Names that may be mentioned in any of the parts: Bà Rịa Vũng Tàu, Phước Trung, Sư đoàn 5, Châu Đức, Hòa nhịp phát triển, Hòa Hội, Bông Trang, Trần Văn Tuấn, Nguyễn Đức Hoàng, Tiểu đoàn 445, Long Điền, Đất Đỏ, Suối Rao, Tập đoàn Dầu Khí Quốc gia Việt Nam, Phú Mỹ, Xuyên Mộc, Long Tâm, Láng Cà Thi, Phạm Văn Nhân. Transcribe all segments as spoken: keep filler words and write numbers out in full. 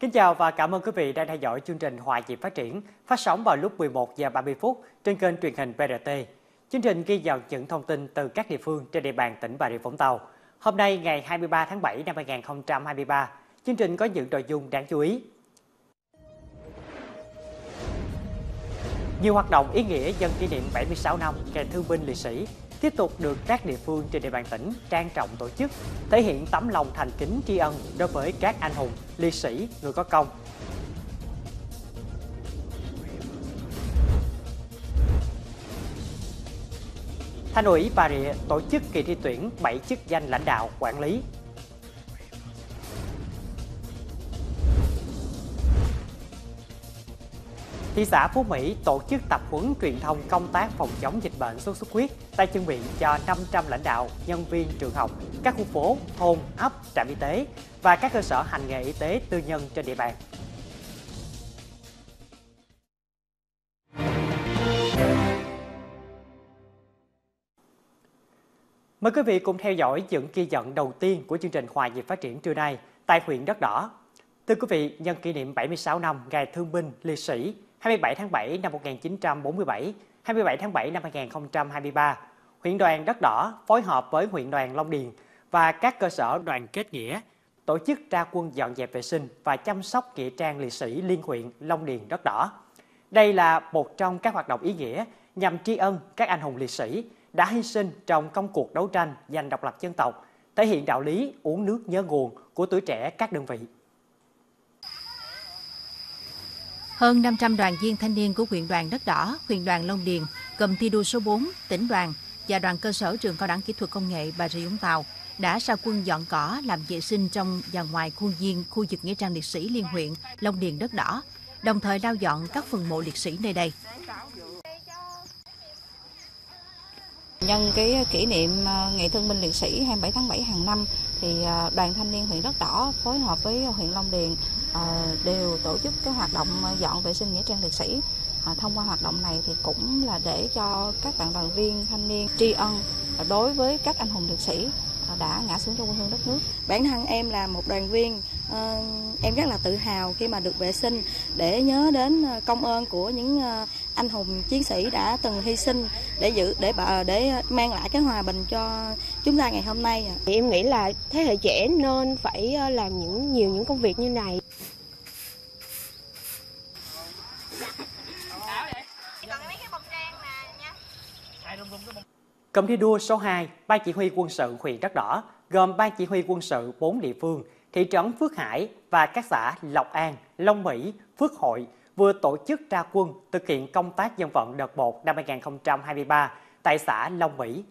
Kính chào và cảm ơn quý vị đang theo dõi chương trình Hòa nhịp phát triển phát sóng vào lúc mười một giờ ba mươi phút trên kênh truyền hình vê rờ tê. Chương trình ghi nhận những thông tin từ các địa phương trên địa bàn tỉnh Bà Rịa Vũng Tàu. Hôm nay ngày hai mươi ba tháng bảy năm hai nghìn không trăm hai mươi ba, chương trình có những nội dung đáng chú ý. Nhiều hoạt động ý nghĩa nhân kỷ niệm bảy mươi sáu năm Ngày Thương binh Liệt sĩ tiếp tục được các địa phương trên địa bàn tỉnh trang trọng tổ chức, thể hiện tấm lòng thành kính tri ân đối với các anh hùng, liệt sĩ, người có công. Thành ủy Bà Rịa tổ chức kỳ thi tuyển bảy chức danh lãnh đạo quản lý. Thị xã Phú Mỹ tổ chức tập huấn truyền thông công tác phòng chống dịch bệnh sốt xuất huyết, tay chân miệng cho năm trăm lãnh đạo, nhân viên trường học, các khu phố, thôn, ấp, trạm y tế và các cơ sở hành nghề y tế tư nhân trên địa bàn. Mời quý vị cùng theo dõi những ghi nhận đầu tiên của chương trình Hòa nhịp phát triển trưa nay tại huyện Đất Đỏ. Thưa quý vị, nhân kỷ niệm bảy mươi sáu năm Ngày Thương binh Liệt sĩ hai mươi bảy tháng bảy năm một nghìn chín trăm bốn mươi bảy, hai mươi bảy tháng bảy năm hai nghìn không trăm hai mươi ba, huyện đoàn Đất Đỏ phối hợp với huyện đoàn Long Điền và các cơ sở đoàn kết nghĩa tổ chức ra quân dọn dẹp vệ sinh và chăm sóc nghĩa trang liệt sĩ liên huyện Long Điền Đất Đỏ. Đây là một trong các hoạt động ý nghĩa nhằm tri ân các anh hùng liệt sĩ đã hy sinh trong công cuộc đấu tranh giành độc lập dân tộc, thể hiện đạo lý uống nước nhớ nguồn của tuổi trẻ các đơn vị. Hơn năm trăm đoàn viên thanh niên của huyện đoàn Đất Đỏ, huyện đoàn Long Điền, gồm thi đua số bốn, tỉnh đoàn và đoàn cơ sở trường Cao đẳng Kỹ thuật Công nghệ Bà Rịa Vũng Tàu đã ra quân dọn cỏ, làm vệ sinh trong và ngoài khuôn viên khu vực nghĩa trang liệt sĩ liên huyện Long Điền Đất Đỏ, đồng thời lau dọn các phần mộ liệt sĩ nơi đây. Nhân cái kỷ niệm Ngày Thương binh Liệt sĩ hai mươi bảy tháng bảy hàng năm thì đoàn thanh niên huyện Đất Đỏ phối hợp với huyện Long Điền đều tổ chức cái hoạt động dọn vệ sinh nghĩa trang liệt sĩ. Thông qua hoạt động này thì cũng là để cho các bạn đoàn viên thanh niên tri ân đối với các anh hùng liệt sĩ đã ngã xuống trong quê hương đất nước. Bản thân em là một đoàn viên, em rất là tự hào khi mà được vệ sinh để nhớ đến công ơn của những anh hùng chiến sĩ đã từng hy sinh để giữ để để mang lại cái hòa bình cho chúng ta ngày hôm nay. Em nghĩ là thế hệ trẻ nên phải làm những nhiều những công việc như này. Cụm thi đua số hai, Ban Chỉ huy quân sự huyện Đất Đỏ gồm Ban Chỉ huy quân sự bốn địa phương, thị trấn Phước Hải và các xã Lộc An, Long Mỹ, Phước Hội vừa tổ chức ra quân thực hiện công tác dân vận đợt một năm hai nghìn không trăm hai mươi ba tại xã Long Mỹ.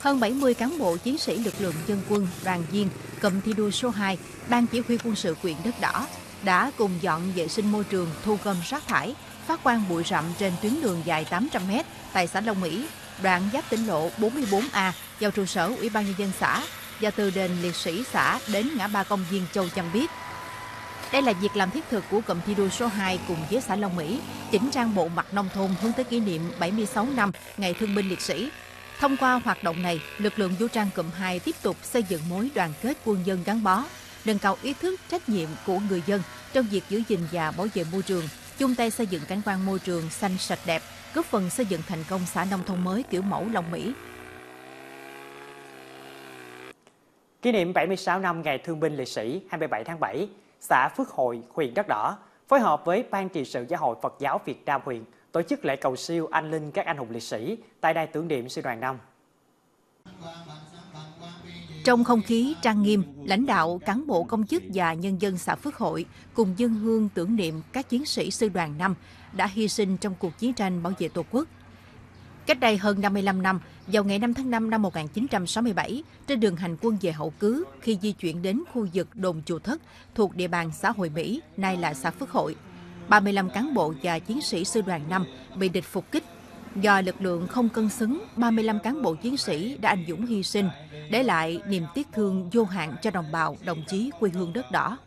Hơn bảy mươi cán bộ chiến sĩ lực lượng dân quân, đoàn viên, cụm thi đua số hai, Ban Chỉ huy quân sự huyện Đất Đỏ đã cùng dọn vệ sinh môi trường, thu gom rác thải, phát quang bụi rậm trên tuyến đường dài tám trăm mét tại xã Long Mỹ, đoạn giáp tỉnh lộ bốn mươi bốn A vào trụ sở Ủy ban Nhân dân xã và từ đền liệt sĩ xã đến ngã ba công viên Châu Chăm Biết. Đây là việc làm thiết thực của cụm thi đua số hai cùng với xã Long Mỹ, chỉnh trang bộ mặt nông thôn hướng tới kỷ niệm bảy mươi sáu năm Ngày Thương binh Liệt sĩ. Thông qua hoạt động này, lực lượng vũ trang cụm hai tiếp tục xây dựng mối đoàn kết quân dân gắn bó, nâng cao ý thức trách nhiệm của người dân trong việc giữ gìn và bảo vệ môi trường, chung tay xây dựng cảnh quan môi trường xanh sạch đẹp, góp phần xây dựng thành công xã nông thôn mới kiểu mẫu Long Mỹ. Kỷ niệm bảy mươi sáu năm Ngày Thương binh Liệt sĩ hai mươi bảy tháng bảy, xã Phước Hội, huyện Đất Đỏ phối hợp với Ban trị sự Giáo hội Phật giáo Việt Nam huyện tổ chức lễ cầu siêu an linh các anh hùng liệt sĩ tại đài tưởng niệm Sư đoàn năm. Trong không khí trang nghiêm, lãnh đạo, cán bộ công chức và nhân dân xã Phước Hội cùng dâng hương tưởng niệm các chiến sĩ Sư đoàn năm đã hy sinh trong cuộc chiến tranh bảo vệ Tổ quốc. Cách đây hơn năm mươi lăm năm, vào ngày năm tháng năm năm một nghìn chín trăm sáu mươi bảy, trên đường hành quân về Hậu Cứ, khi di chuyển đến khu vực đồn Chùa Thất thuộc địa bàn xã Hội Mỹ, nay là xã Phước Hội, ba mươi lăm cán bộ và chiến sĩ Sư đoàn năm bị địch phục kích. Do lực lượng không cân xứng, ba mươi lăm cán bộ chiến sĩ đã anh dũng hy sinh, để lại niềm tiếc thương vô hạn cho đồng bào, đồng chí quê hương Đất Đỏ.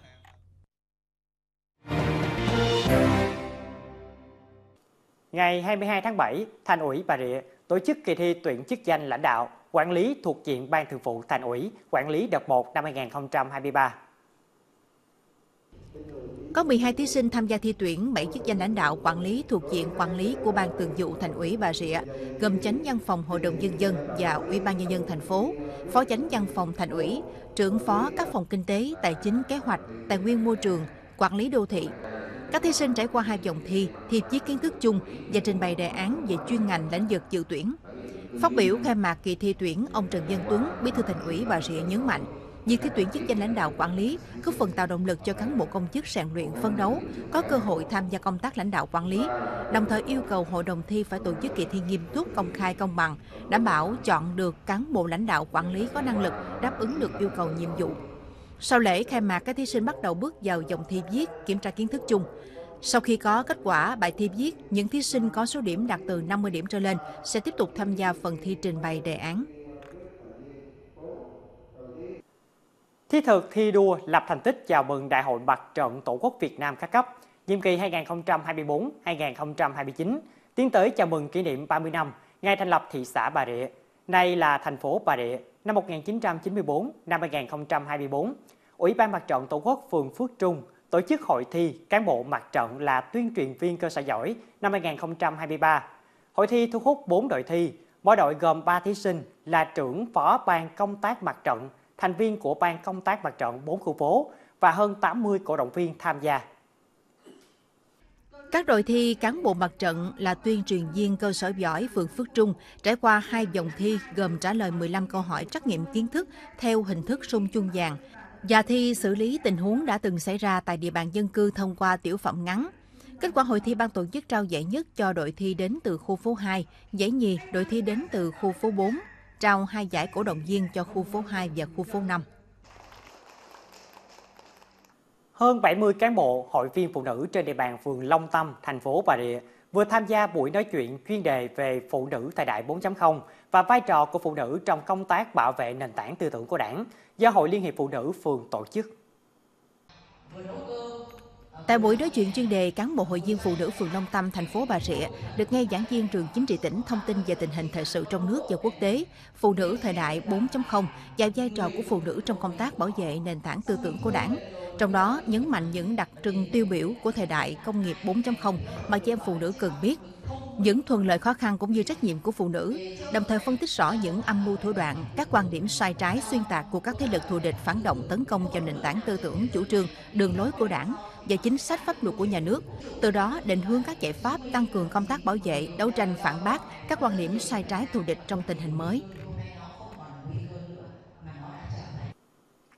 Ngày hai mươi hai tháng bảy, Thành ủy Bà Rịa tổ chức kỳ thi tuyển chức danh lãnh đạo, quản lý thuộc diện Ban Thường vụ Thành ủy, quản lý đợt một năm hai nghìn không trăm hai mươi ba. Có mười hai thí sinh tham gia thi tuyển bảy chức danh lãnh đạo quản lý thuộc diện quản lý của Ban Thường vụ Thành ủy Bà Rịa, gồm Chánh Văn phòng Hội đồng Nhân dân và Ủy ban Nhân dân thành phố, Phó Chánh Văn phòng Thành ủy, trưởng phó các phòng kinh tế, tài chính, kế hoạch, tài nguyên môi trường, quản lý đô thị. Các thí sinh trải qua hai vòng thi, thi viết kiến thức chung và trình bày đề án về chuyên ngành lĩnh vực dự tuyển. Phát biểu khai mạc kỳ thi tuyển, ông Trần Văn Tuấn, Bí thư Thành ủy Bà Rịa nhấn mạnh, việc thi tuyển chức danh lãnh đạo quản lý góp phần tạo động lực cho cán bộ công chức rèn luyện phấn đấu, có cơ hội tham gia công tác lãnh đạo quản lý, đồng thời yêu cầu hội đồng thi phải tổ chức kỳ thi nghiêm túc, công khai, công bằng, đảm bảo chọn được cán bộ lãnh đạo quản lý có năng lực đáp ứng được yêu cầu nhiệm vụ. Sau lễ khai mạc, các thí sinh bắt đầu bước vào vòng thi viết, kiểm tra kiến thức chung. Sau khi có kết quả bài thi viết, những thí sinh có số điểm đạt từ năm mươi điểm trở lên sẽ tiếp tục tham gia phần thi trình bày đề án. Thiết thực thi đua lập thành tích chào mừng Đại hội Mặt trận Tổ quốc Việt Nam các cấp, nhiệm kỳ hai nghìn không trăm hai mươi tư đến hai nghìn không trăm hai mươi chín, tiến tới chào mừng kỷ niệm ba mươi năm ngày thành lập thị xã Bà Rịa, nay là thành phố Bà Rịa, năm một nghìn chín trăm chín mươi tư đến năm hai nghìn không trăm hai mươi tư. Ủy ban Mặt trận Tổ quốc phường Phước Trung tổ chức hội thi cán bộ mặt trận là tuyên truyền viên cơ sở giỏi năm hai nghìn không trăm hai mươi ba. Hội thi thu hút bốn đội thi, mỗi đội gồm ba thí sinh là trưởng phó ban công tác mặt trận, thành viên của ban công tác mặt trận bốn khu phố và hơn tám mươi cổ động viên tham gia. Các đội thi cán bộ mặt trận là tuyên truyền viên cơ sở giỏi phường Phước Trung trải qua hai vòng thi gồm trả lời mười lăm câu hỏi trắc nghiệm kiến thức theo hình thức sung chuông vàng và thi xử lý tình huống đã từng xảy ra tại địa bàn dân cư thông qua tiểu phẩm ngắn. Kết quả hội thi, ban tổ chức trao giải nhất cho đội thi đến từ khu phố hai, giải nhì đội thi đến từ khu phố bốn. Trao hai giải cổ động viên cho khu phố hai và khu phố năm. Hơn bảy mươi cán bộ, hội viên phụ nữ trên địa bàn phường Long Tâm, thành phố Bà Rịa vừa tham gia buổi nói chuyện chuyên đề về phụ nữ thời đại bốn chấm không và vai trò của phụ nữ trong công tác bảo vệ nền tảng tư tưởng của Đảng do Hội Liên hiệp Phụ nữ phường tổ chức. Tại buổi nói chuyện chuyên đề, cán bộ hội viên phụ nữ phường Long Tâm, thành phố Bà Rịa được nghe giảng viên trường chính trị tỉnh thông tin về tình hình thời sự trong nước và quốc tế, phụ nữ thời đại bốn chấm không và vai trò của phụ nữ trong công tác bảo vệ nền tảng tư tưởng của Đảng. Trong đó, nhấn mạnh những đặc trưng tiêu biểu của thời đại công nghiệp bốn chấm không mà chị em phụ nữ cần biết, những thuận lợi khó khăn cũng như trách nhiệm của phụ nữ, đồng thời phân tích rõ những âm mưu thủ đoạn, các quan điểm sai trái xuyên tạc của các thế lực thù địch phản động tấn công vào nền tảng tư tưởng, chủ trương, đường lối của Đảng và chính sách pháp luật của nhà nước, từ đó định hướng các giải pháp tăng cường công tác bảo vệ, đấu tranh phản bác các quan điểm sai trái thù địch trong tình hình mới.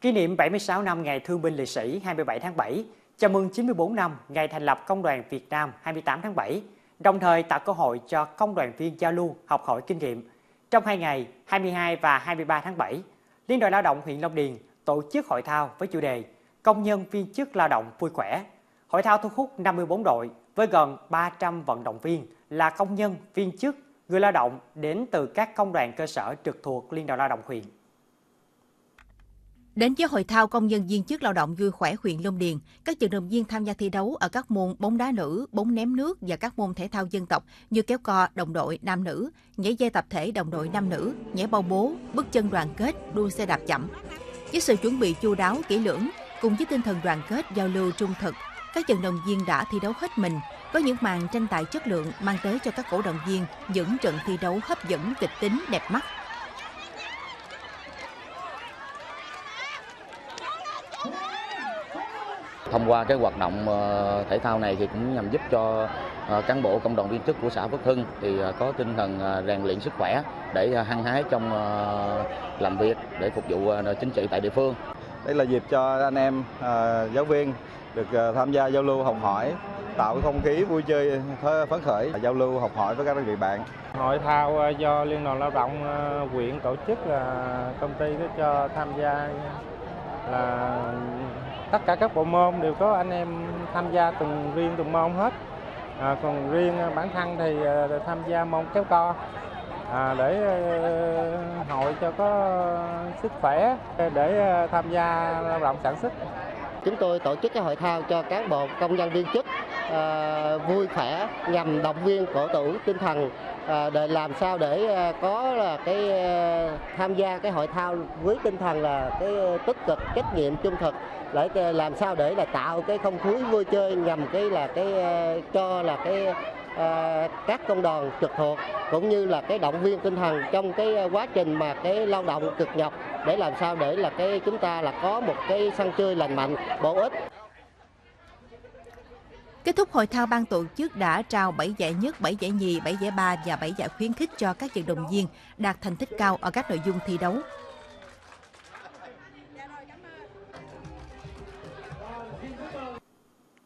Kỷ niệm bảy mươi sáu năm Ngày Thương binh Liệt sĩ hai mươi bảy tháng bảy, chào mừng chín mươi tư năm Ngày thành lập Công đoàn Việt Nam hai mươi tám tháng bảy, đồng thời tạo cơ hội cho công đoàn viên giao lưu, học hỏi kinh nghiệm. Trong hai ngày hai mươi hai và hai mươi ba tháng bảy, Liên đoàn Lao động huyện Long Điền tổ chức hội thao với chủ đề Công nhân viên chức lao động vui khỏe. Hội thao thu hút năm mươi tư đội với gần ba trăm vận động viên là công nhân, viên chức, người lao động đến từ các công đoàn cơ sở trực thuộc Liên đoàn Lao động huyện. Đến với hội thao công nhân viên chức lao động vui khỏe huyện Long Điền, các vận động viên tham gia thi đấu ở các môn bóng đá nữ, bóng ném nước và các môn thể thao dân tộc như kéo co đồng đội nam nữ, nhảy dây tập thể đồng đội nam nữ, nhảy bao bố, bước chân đoàn kết, đua xe đạp chậm. Với sự chuẩn bị chu đáo, kỹ lưỡng, cùng với tinh thần đoàn kết, giao lưu trung thực, các vận động viên đã thi đấu hết mình, có những màn tranh tài chất lượng mang tới cho các cổ động viên những trận thi đấu hấp dẫn, kịch tính, đẹp mắt. Thông qua cái hoạt động thể thao này thì cũng nhằm giúp cho cán bộ công đoàn viên chức của xã Phước Hưng thì có tinh thần rèn luyện sức khỏe để hăng hái trong làm việc để phục vụ chính trị tại địa phương. Đây là dịp cho anh em giáo viên được tham gia giao lưu học hỏi, tạo không khí vui chơi phấn khởi, giao lưu học hỏi với các đơn vị bạn. Hội thao do Liên đoàn Lao động huyện tổ chức là công ty để cho tham gia là tất cả các bộ môn đều có anh em tham gia từng riêng từng môn hết. À, còn riêng bản thân thì tham gia môn kéo co à, để hội cho có sức khỏe để tham gia lao động sản xuất. Chúng tôi tổ chức cái hội thao cho cán bộ công nhân viên chức à, vui khỏe nhằm động viên cổ vũ tinh thần à, để làm sao để có là cái tham gia cái hội thao với tinh thần là cái tích cực, trách nhiệm, trung thực để làm sao để là tạo cái không khí vui chơi nhằm cái là cái cho là cái à, các công đoàn trực thuộc cũng như là cái động viên tinh thần trong cái quá trình mà cái lao động cực nhọc, để làm sao để là cái chúng ta là có một cái sân chơi lành mạnh, bổ ích. Kết thúc hội thao, ban tổ chức đã trao bảy giải nhất, bảy giải nhì, bảy giải ba và bảy giải khuyến khích cho các vận động viên đạt thành tích cao ở các nội dung thi đấu.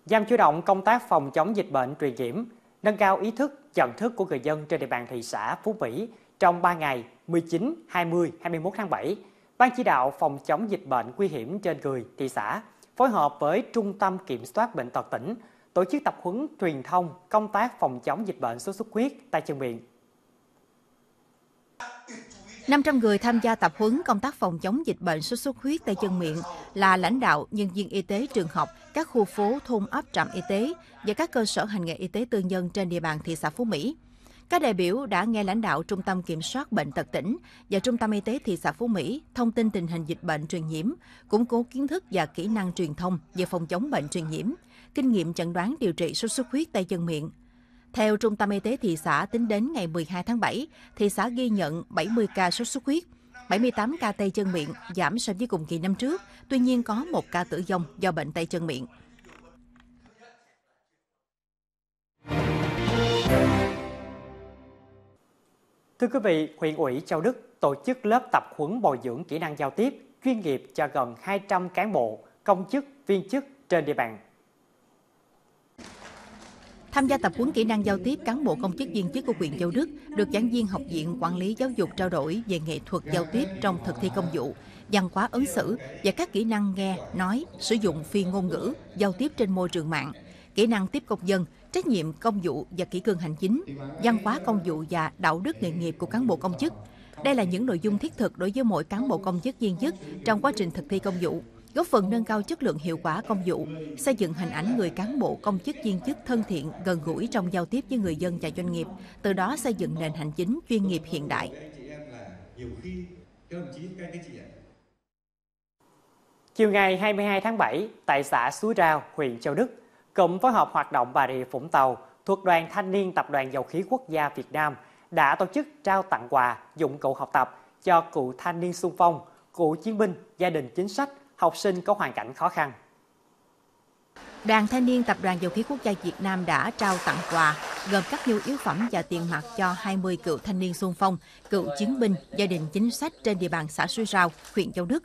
Giam chủ động công tác phòng chống dịch bệnh truyền nhiễm, nâng cao ý thức, nhận thức của người dân trên địa bàn thị xã Phú Mỹ trong ba ngày mười chín, hai mươi, hai mươi mốt tháng bảy. Ban chỉ đạo phòng chống dịch bệnh nguy hiểm trên người thị xã phối hợp với Trung tâm Kiểm soát Bệnh tật tỉnh tổ chức tập huấn truyền thông công tác phòng chống dịch bệnh sốt xuất huyết, tay chân miệng. năm trăm người tham gia tập huấn công tác phòng chống dịch bệnh sốt xuất huyết tay chân miệng là lãnh đạo, nhân viên y tế trường học, các khu phố, thôn ấp, trạm y tế và các cơ sở hành nghề y tế tư nhân trên địa bàn thị xã Phú Mỹ. Các đại biểu đã nghe lãnh đạo Trung tâm Kiểm soát Bệnh tật tỉnh và Trung tâm Y tế thị xã Phú Mỹ thông tin tình hình dịch bệnh truyền nhiễm, củng cố kiến thức và kỹ năng truyền thông về phòng chống bệnh truyền nhiễm, kinh nghiệm chẩn đoán điều trị sốt xuất huyết tay chân miệng. Theo Trung tâm Y tế thị xã, tính đến ngày mười hai tháng bảy, thị xã ghi nhận bảy mươi ca sốt xuất huyết, bảy mươi tám ca tay chân miệng, giảm so với cùng kỳ năm trước, tuy nhiên có một ca tử vong do bệnh tay chân miệng. Thưa quý vị, huyện ủy Châu Đức tổ chức lớp tập huấn bồi dưỡng kỹ năng giao tiếp chuyên nghiệp cho gần hai trăm cán bộ, công chức, viên chức trên địa bàn. Tham gia tập huấn kỹ năng giao tiếp, cán bộ công chức viên chức của huyện Châu Đức được giảng viên Học viện Quản lý Giáo dục trao đổi về nghệ thuật giao tiếp trong thực thi công vụ, văn hóa ứng xử và các kỹ năng nghe, nói, sử dụng phi ngôn ngữ, giao tiếp trên môi trường mạng, kỹ năng tiếp công dân, trách nhiệm công vụ và kỷ cương hành chính, văn hóa công vụ và đạo đức nghề nghiệp của cán bộ công chức. Đây là những nội dung thiết thực đối với mỗi cán bộ công chức viên chức trong quá trình thực thi công vụ, góp phần nâng cao chất lượng hiệu quả công vụ, xây dựng hình ảnh người cán bộ công chức viên chức thân thiện, gần gũi trong giao tiếp với người dân và doanh nghiệp, từ đó xây dựng nền hành chính chuyên nghiệp hiện đại. Chiều ngày hai mươi hai tháng bảy, tại xã Suối Rao, huyện Châu Đức, Cụm phối hợp hoạt động Bà Rịa Vũng Tàu thuộc Đoàn Thanh niên Tập đoàn Dầu khí Quốc gia Việt Nam đã tổ chức trao tặng quà, dụng cụ học tập cho cựu thanh niên xung phong, cựu chiến binh, gia đình chính sách, học sinh có hoàn cảnh khó khăn. Đoàn Thanh niên Tập đoàn Dầu khí Quốc gia Việt Nam đã trao tặng quà gồm các nhu yếu phẩm và tiền mặt cho hai mươi cựu thanh niên xung phong, cựu chiến binh, gia đình chính sách trên địa bàn xã Suối Rao, huyện Châu Đức.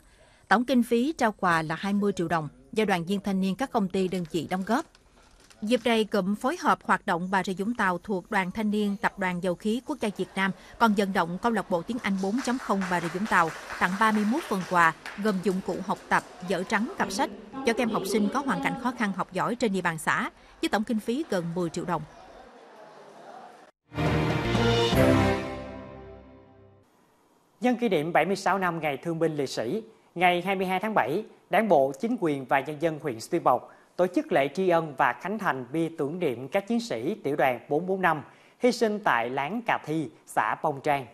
Tổng kinh phí trao quà là hai mươi triệu đồng do đoàn viên thanh niên các công ty đơn vị đóng góp. Dịp này, cụm phối hợp hoạt động Bà Rịa Vũng Tàu thuộc Đoàn Thanh niên Tập đoàn Dầu khí Quốc gia Việt Nam còn vận động câu lạc bộ tiếng Anh bốn chấm không Bà Rịa Vũng Tàu tặng ba mươi mốt phần quà gồm dụng cụ học tập, giở trắng, cặp sách cho các em học sinh có hoàn cảnh khó khăn học giỏi trên địa bàn xã với tổng kinh phí gần mười triệu đồng. Nhân kỷ niệm bảy mươi sáu năm Ngày Thương binh Liệt sĩ, ngày hai mươi hai tháng bảy, Đảng bộ, chính quyền và nhân dân huyện Xuyên Mộc tổ chức lễ tri ân và khánh thành bia tưởng niệm các chiến sĩ Tiểu đoàn bốn bốn năm hy sinh tại láng Cà Thi, xã Bông Trang.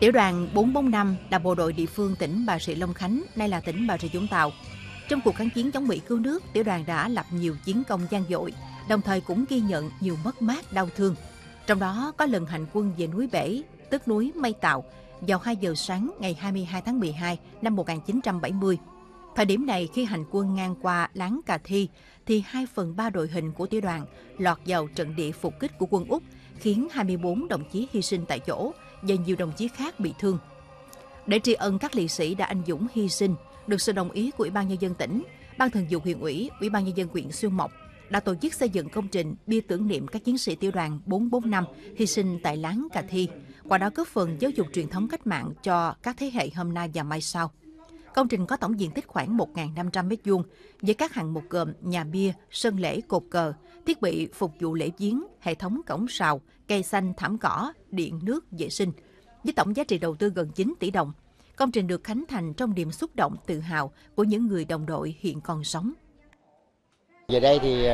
Tiểu đoàn bốn bốn năm là bộ đội địa phương tỉnh Bà Rịa Long Khánh, nay là tỉnh Bà Rịa Vũng Tàu. Trong cuộc kháng chiến chống Mỹ cứu nước, tiểu đoàn đã lập nhiều chiến công vang dội, đồng thời cũng ghi nhận nhiều mất mát đau thương. Trong đó có lần hành quân về núi Bể, tức núi Mây Tàu, vào hai giờ sáng ngày hai mươi hai tháng mười hai năm một nghìn chín trăm bảy mươi. Thời điểm này, khi hành quân ngang qua láng Cà Thi, thì hai phần ba đội hình của tiểu đoàn lọt vào trận địa phục kích của quân Úc, khiến hai mươi bốn đồng chí hy sinh tại chỗ và nhiều đồng chí khác bị thương. Để tri ân các liệt sĩ đã anh dũng hy sinh, được sự đồng ý của Ủy ban Nhân dân tỉnh, Ban Thường vụ huyện ủy, Ủy ban Nhân dân huyện Xuyên Mộc đã tổ chức xây dựng công trình bia tưởng niệm các chiến sĩ tiểu đoàn bốn bốn năm hy sinh tại láng Cà Thi, qua đó góp phần giáo dục truyền thống cách mạng cho các thế hệ hôm nay và mai sau. Công trình có tổng diện tích khoảng một nghìn năm trăm mét vuông với các hạng mục gồm nhà bia, sân lễ, cột cờ, thiết bị phục vụ lễ viếng, hệ thống cổng sào, cây xanh, thảm cỏ, điện, nước, vệ sinh, với tổng giá trị đầu tư gần chín tỷ đồng. Công trình được khánh thành trong niềm xúc động tự hào của những người đồng đội hiện còn sống. Về đây thì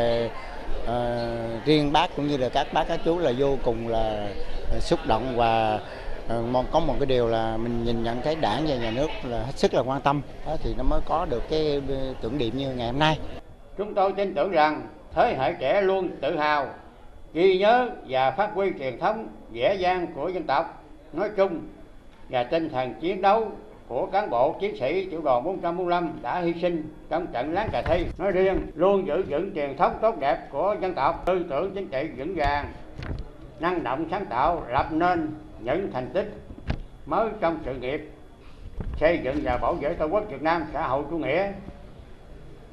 uh, riêng bác cũng như là các bác các chú là vô cùng là xúc động và Có một cái điều là mình nhìn nhận thấy Đảng và nhà nước là hết sức là quan tâm, thì nó mới có được cái tưởng niệm như ngày hôm nay. Chúng tôi tin tưởng rằng thế hệ trẻ luôn tự hào, ghi nhớ và phát huy truyền thống vẻ vang của dân tộc nói chung và tinh thần chiến đấu của cán bộ chiến sĩ Tiểu đoàn bốn bốn năm đã hy sinh trong trận Láng Cà Thi nói riêng, luôn giữ vững truyền thống tốt đẹp của dân tộc, tư tưởng chính trị vững vàng, năng động sáng tạo, lập nên những thành tích mới trong sự nghiệp xây dựng và bảo vệ Tổ quốc Việt Nam xã hội chủ nghĩa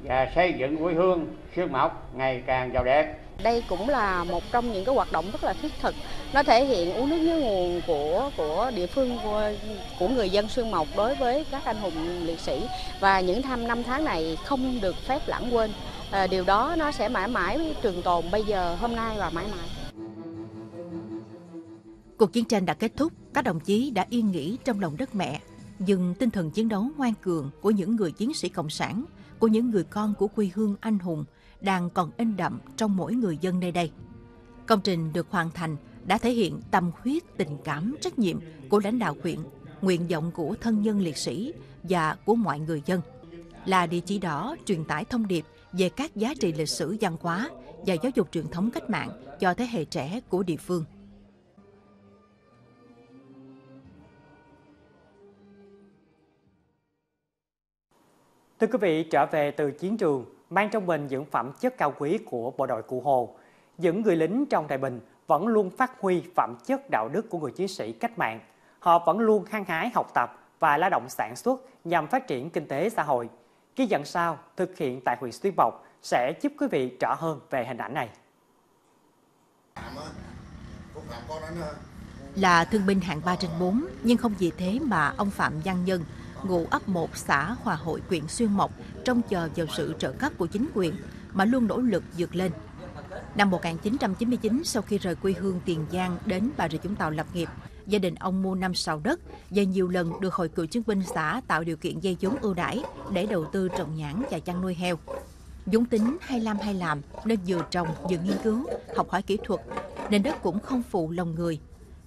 và xây dựng quê hương Xuyên Mộc ngày càng giàu đẹp. Đây cũng là một trong những cái hoạt động rất là thiết thực, nó thể hiện uống nước nhớ nguồn của của địa phương của, của người dân Xuyên Mộc đối với các anh hùng liệt sĩ, và những tham năm tháng này không được phép lãng quên. À, điều đó nó sẽ mãi mãi trường tồn bây giờ, hôm nay và mãi mãi. Cuộc chiến tranh đã kết thúc, các đồng chí đã yên nghỉ trong lòng đất mẹ, nhưng tinh thần chiến đấu ngoan cường của những người chiến sĩ cộng sản, của những người con của quê hương anh hùng đang còn in đậm trong mỗi người dân nơi đây. Công trình được hoàn thành đã thể hiện tâm huyết, tình cảm, trách nhiệm của lãnh đạo huyện, nguyện vọng của thân nhân liệt sĩ và của mọi người dân. Là địa chỉ đỏ truyền tải thông điệp về các giá trị lịch sử văn hóa và giáo dục truyền thống cách mạng cho thế hệ trẻ của địa phương. Thưa quý vị, trở về từ chiến trường, mang trong mình những phẩm chất cao quý của bộ đội Cụ Hồ. Những người lính trong thời bình vẫn luôn phát huy phẩm chất đạo đức của người chiến sĩ cách mạng. Họ vẫn luôn hăng hái học tập và lao động sản xuất nhằm phát triển kinh tế xã hội. Ghi nhận sau thực hiện tại huyện Xuyên Mộc sẽ giúp quý vị rõ hơn về hình ảnh này. Là thương binh hạng ba trên bốn, nhưng không vì thế mà ông Phạm Văn Nhân, ngụ ấp một xã Hòa Hội, huyện Xuyên Mộc, trông chờ vào sự trợ cấp của chính quyền mà luôn nỗ lực vượt lên. Năm một nghìn chín trăm chín mươi chín, sau khi rời quê hương Tiền Giang đến Bà Rịa Vũng Tàu lập nghiệp, gia đình ông mua năm sào đất và nhiều lần được hội cựu chiến binh xã tạo điều kiện vay vốn ưu đãi để đầu tư trồng nhãn và chăn nuôi heo. Dũng tính hay làm hay làm nên vừa trồng vừa nghiên cứu, học hỏi kỹ thuật nên đất cũng không phụ lòng người.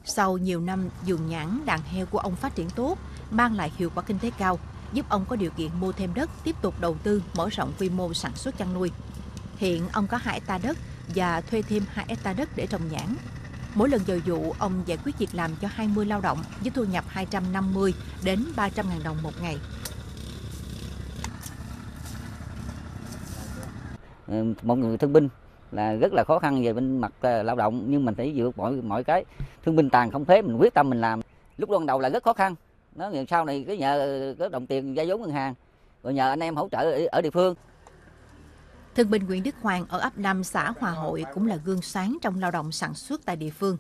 Sau nhiều năm, vườn nhãn, đàn heo của ông phát triển tốt, mang lại hiệu quả kinh tế cao, giúp ông có điều kiện mua thêm đất, tiếp tục đầu tư, mở rộng quy mô sản xuất chăn nuôi. Hiện ông có hai héc ta đất và thuê thêm hai héc ta đất để trồng nhãn. Mỗi lần vào vụ, ông giải quyết việc làm cho hai mươi lao động với thu nhập hai trăm năm mươi đến ba trăm nghìn đồng một ngày. Một người thương binh là rất là khó khăn về bên mặt lao động, nhưng mình phải vượt mọi mọi cái. Thương binh tàn không thế, mình quyết tâm mình làm. Lúc ban đầu là rất khó khăn, nó sau này cứ nhờ có đồng tiền vay vốn ngân hàng, rồi nhờ anh em hỗ trợ ở địa phương. Thương binh Nguyễn Đức Hoàng ở ấp năm xã Hòa Hội cũng là gương sáng trong lao động sản xuất tại địa phương.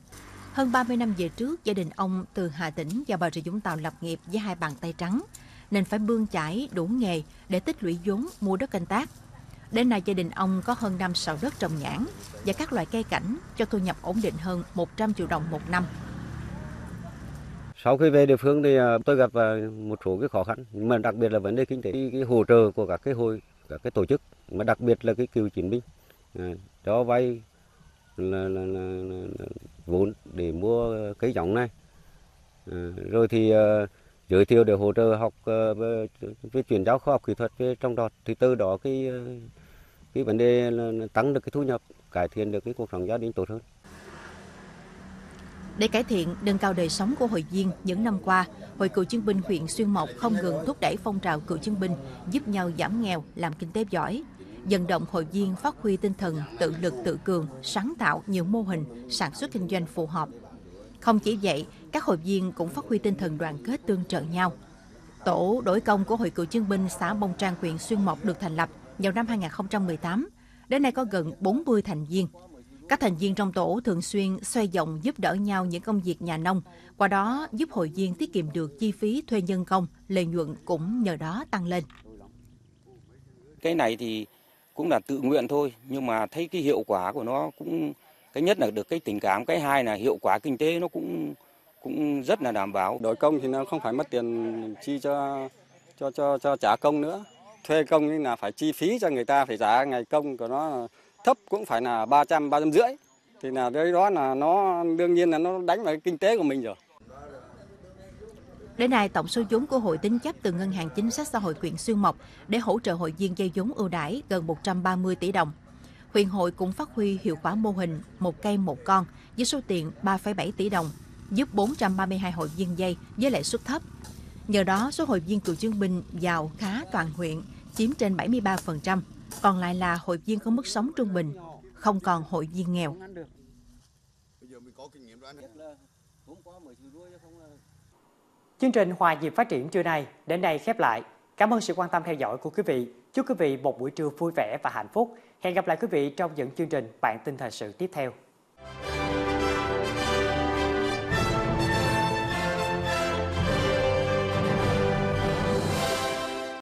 Hơn ba mươi năm về trước, gia đình ông từ Hà Tĩnh và Bà Rịa Vũng Tàu lập nghiệp với hai bàn tay trắng, nên phải bươn chải đủ nghề để tích lũy vốn mua đất canh tác. Đến nay gia đình ông có hơn năm sào đất trồng nhãn và các loại cây cảnh, cho thu nhập ổn định hơn một trăm triệu đồng một năm. Sau khi về địa phương thì tôi gặp một số cái khó khăn, nhưng mà đặc biệt là vấn đề kinh tế, cái, cái hỗ trợ của các cái hội, các cái tổ chức, mà đặc biệt là cái cựu chiến binh cho vay là, là, là, là, là vốn để mua cái giống này, rồi thì giới thiệu để hỗ trợ học về chuyển giao khoa học kỹ thuật về trong đó, thì từ đó cái cái vấn đề là tăng được cái thu nhập, cải thiện được cái cuộc sống gia đình tốt hơn. Để cải thiện, nâng cao đời sống của hội viên, những năm qua, Hội Cựu Chiến binh huyện Xuyên Mộc không ngừng thúc đẩy phong trào cựu chiến binh, giúp nhau giảm nghèo, làm kinh tế giỏi, vận động hội viên phát huy tinh thần tự lực tự cường, sáng tạo nhiều mô hình sản xuất kinh doanh phù hợp. Không chỉ vậy, các hội viên cũng phát huy tinh thần đoàn kết tương trợ nhau. Tổ đổi công của Hội Cựu Chiến binh xã Bông Trang, huyện Xuyên Mộc được thành lập vào năm hai nghìn không trăm mười tám, đến nay có gần bốn mươi thành viên. Các thành viên trong tổ thường xuyên xoay vòng giúp đỡ nhau những công việc nhà nông, qua đó giúp hội viên tiết kiệm được chi phí thuê nhân công, lợi nhuận cũng nhờ đó tăng lên. Cái này thì cũng là tự nguyện thôi, nhưng mà thấy cái hiệu quả của nó cũng, cái nhất là được cái tình cảm, cái hai là hiệu quả kinh tế nó cũng cũng rất là đảm bảo. Đổi công thì nó không phải mất tiền chi cho cho cho cho trả công nữa, thuê công nhưng là phải chi phí cho người ta, phải trả ngày công của nó thấp cũng phải là ba trăm, ba trăm rưỡi, thì là đấy đó là nó đương nhiên là nó đánh vào cái kinh tế của mình rồi. Đến nay, tổng số vốn của hội tín chấp từ Ngân hàng Chính sách Xã hội huyện Xuyên Mộc để hỗ trợ hội viên vay vốn ưu đãi gần một trăm ba mươi tỷ đồng. Huyện hội cũng phát huy hiệu quả mô hình một cây một con với số tiền ba phẩy bảy tỷ đồng, giúp bốn trăm ba mươi hai hội viên vay với lãi suất thấp. Nhờ đó, số hội viên cựu chiến binh giàu khá toàn huyện chiếm trên bảy mươi ba phần trăm, còn lại là hội viên có mức sống trung bình, không còn hội viên nghèo. Chương trình Hòa nhịp phát triển trưa nay đến đây khép lại. Cảm ơn sự quan tâm theo dõi của quý vị. Chúc quý vị một buổi trưa vui vẻ và hạnh phúc. Hẹn gặp lại quý vị trong những chương trình Bản tin thời sự tiếp theo.